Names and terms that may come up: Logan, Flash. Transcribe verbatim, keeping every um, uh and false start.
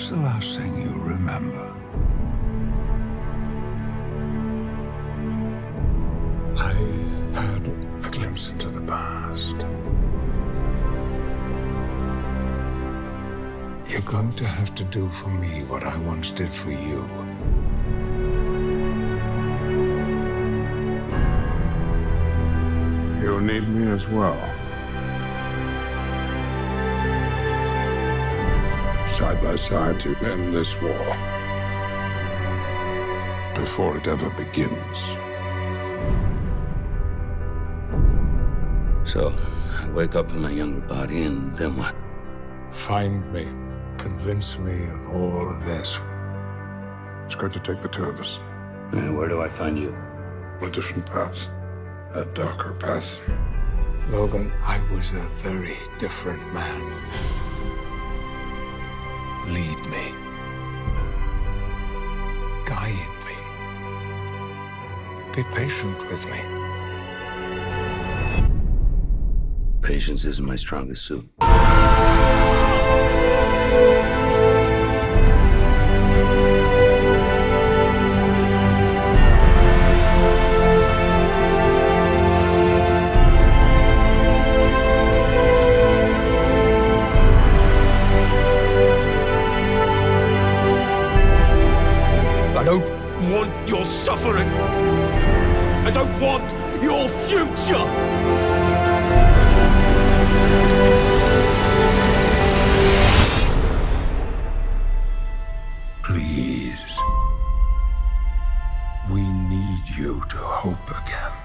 What's the last thing you remember? I had a glimpse into the past. You're going to have to do for me what I once did for you. You'll need me as well. Side by side to end this war before it ever begins. So, I wake up in my younger body, and then what? Find me. Convince me of all of this. It's going to take the two of us. And where do I find you? A different path. A darker path. Logan, I was a very different man. Lead me. Guide me. Be patient with me. Patience isn't my strongest suit. I don't want your suffering. I don't want your future. Please, we need you to hope again.